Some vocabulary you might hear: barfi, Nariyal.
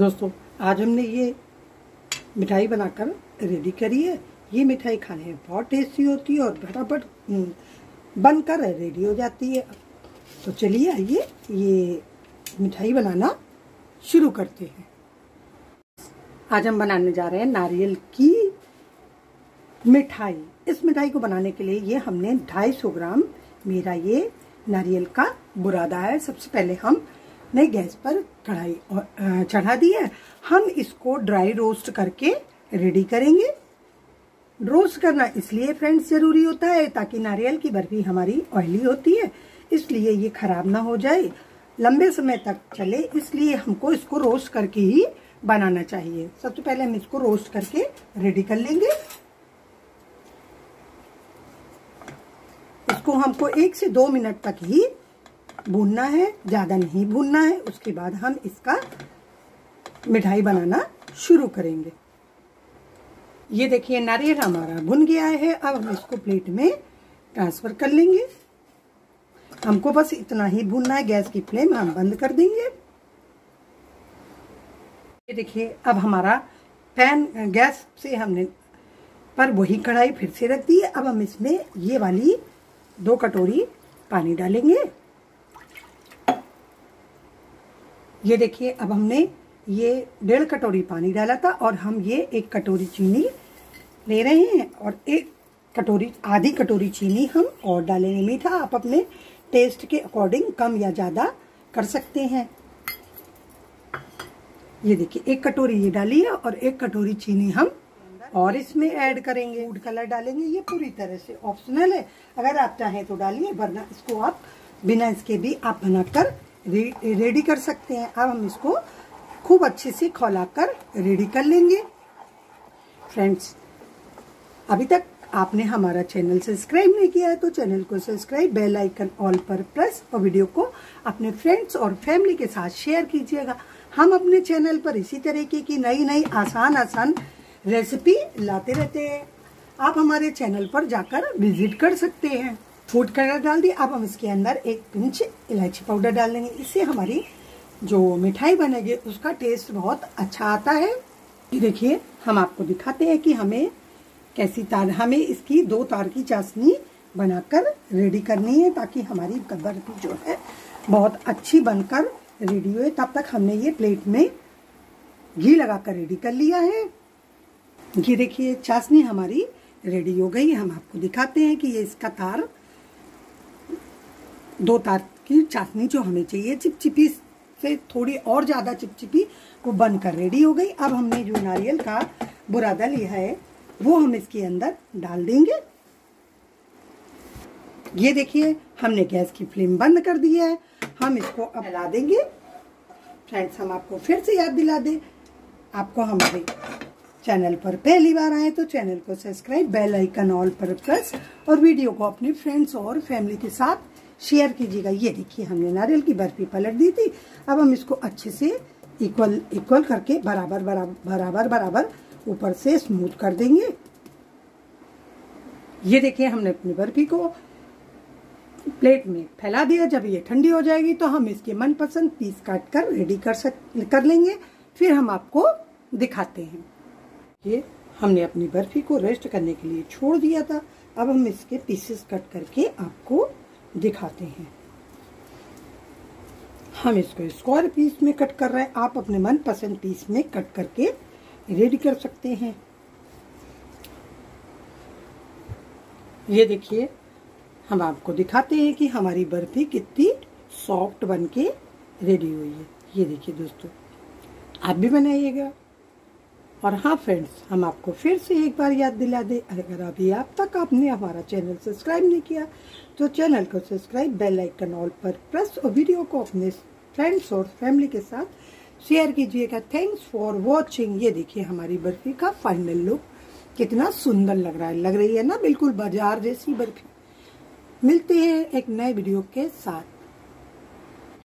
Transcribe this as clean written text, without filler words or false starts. दोस्तों आज हमने ये मिठाई बनाकर रेडी करी है। ये मिठाई खाने में बहुत टेस्टी होती है और फटाफट बनकर रेडी हो जाती है। तो चलिए आइए ये मिठाई बनाना शुरू करते हैं। आज हम बनाने जा रहे हैं नारियल की मिठाई। इस मिठाई को बनाने के लिए ये हमने 250 ग्राम मेरा ये नारियल का बुरादा है। सबसे पहले हमने गैस पर कढ़ाई चढ़ा दी है। हम इसको ड्राई रोस्ट करके रेडी करेंगे। रोस्ट करना इसलिए फ्रेंड्स जरूरी होता है ताकि नारियल की बर्फी हमारी ऑयली होती है, इसलिए ये खराब ना हो जाए, लंबे समय तक चले, इसलिए हमको इसको रोस्ट करके ही बनाना चाहिए। सबसे पहले हम इसको रोस्ट करके रेडी कर लेंगे। इसको हमको 1 से 2 मिनट तक ही भूनना है, ज्यादा नहीं भूनना है। उसके बाद हम इसका मिठाई बनाना शुरू करेंगे। ये देखिए नारियल हमारा भुन गया है। अब हम इसको प्लेट में ट्रांसफर कर लेंगे। हमको बस इतना ही भूनना है। गैस की फ्लेम हम बंद कर देंगे। ये देखिए अब हमारा पैन गैस से हमने पर वही कढ़ाई फिर से रख दी है। अब हम इसमें ये वाली 2 कटोरी पानी डालेंगे। ये देखिए अब हमने ये 1.5 कटोरी पानी डाला था और हम ये 1 कटोरी चीनी ले रहे हैं और आधी कटोरी चीनी हम और डालेंगे। मीठा आप अपने टेस्ट के अकॉर्डिंग कम या ज़्यादा कर सकते हैं। ये देखिए 1 कटोरी ये डाली है और 1 कटोरी चीनी हम और इसमें ऐड करेंगे। फूड कलर डालेंगे, ये पूरी तरह से ऑप्शनल है। अगर आप चाहें तो डालिए, वरना इसको आप बिना इसके भी आप बनाकर रेडी कर सकते हैं। अब हम इसको खूब अच्छे से खौलाकर रेडी कर लेंगे। फ्रेंड्स अभी तक आपने हमारा चैनल सब्सक्राइब नहीं किया है तो चैनल को सब्सक्राइब, बेल आइकन ऑल पर प्रेस और वीडियो को अपने फ्रेंड्स और फैमिली के साथ शेयर कीजिएगा। हम अपने चैनल पर इसी तरीके की नई नई आसान रेसिपी लाते रहते हैं। आप हमारे चैनल पर जाकर विजिट कर सकते हैं। फूड कलर डाल दिए। अब हम इसके अंदर 1 पिंच इलायची पाउडर डाल देंगे। इससे हमारी जो मिठाई बनेगी उसका टेस्ट बहुत अच्छा आता है। देखिए हम आपको दिखाते हैं कि हमें कैसी तार, हमें इसकी 2 तार की चाशनी बनाकर रेडी करनी है ताकि हमारी बर्फी जो है बहुत अच्छी बनकर रेडी हो। तब तक हमने ये प्लेट में घी लगाकर रेडी कर लिया है। ये देखिए चाशनी हमारी रेडी हो गई। हम आपको दिखाते हैं कि ये इसका तार, 2 तार की चाशनी जो हमें चाहिए, चिपचिपी से थोड़ी और ज़्यादा चिपचिपी, वो बनकर रेडी हो गई। अब हमने जो नारियल का बुरादा लिया है वो हम इसके अंदर डाल देंगे। ये देखिए हमने गैस की फ्लेम बंद कर दिया है। हम इसको हिला देंगे। फ्रेंड्स हम आपको फिर से याद दिला दें, आपको हमारे चैनल पर पहली बार आए तो चैनल को सब्सक्राइब, बेल आइकन ऑल पर प्रेस और वीडियो को अपने फ्रेंड्स और फैमिली के साथ शेयर कीजिएगा। ये देखिए हमने नारियल की बर्फी पलट दी थी। अब हम इसको अच्छे से इक्वल करके बराबर ऊपर से स्मूथ कर देंगे। ये देखिए हमने अपनी बर्फी को प्लेट में फैला दिया। जब ये ठंडी हो जाएगी तो हम इसके मनपसंद पीस काट कर रेडी कर लेंगे। फिर हम आपको दिखाते हैं। ये हमने अपनी बर्फी को रेस्ट करने के लिए छोड़ दिया था। अब हम इसके पीसेस कट करके आपको दिखाते हैं। हम इसको स्क्वायर पीस में कट कर रहे हैं। आप अपने मनपसंद पीस में कट करके रेडी कर सकते हैं। ये देखिए हम आपको दिखाते हैं कि हमारी बर्फी कितनी सॉफ्ट बनके रेडी हुई है। ये देखिए दोस्तों आप भी बनाइएगा। और हाँ फ्रेंड्स हम आपको फिर से एक बार याद दिला दें, अगर अभी आप तक आपने हमारा चैनल सब्सक्राइब नहीं किया तो चैनल को सब्सक्राइब, बेल आइकन ऑल पर प्रेस और वीडियो को अपने फ्रेंड्स और फैमिली के साथ शेयर कीजिएगा। Thanks for watching. ये देखिए हमारी बर्फी का फाइनल लुक कितना सुंदर लग रहा है, लग रही है ना बिल्कुल बाजार जैसी बर्फी। मिलते हैं एक नए वीडियो के साथ।